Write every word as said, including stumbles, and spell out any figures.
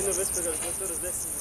Cine vezi pe calculator, îți dai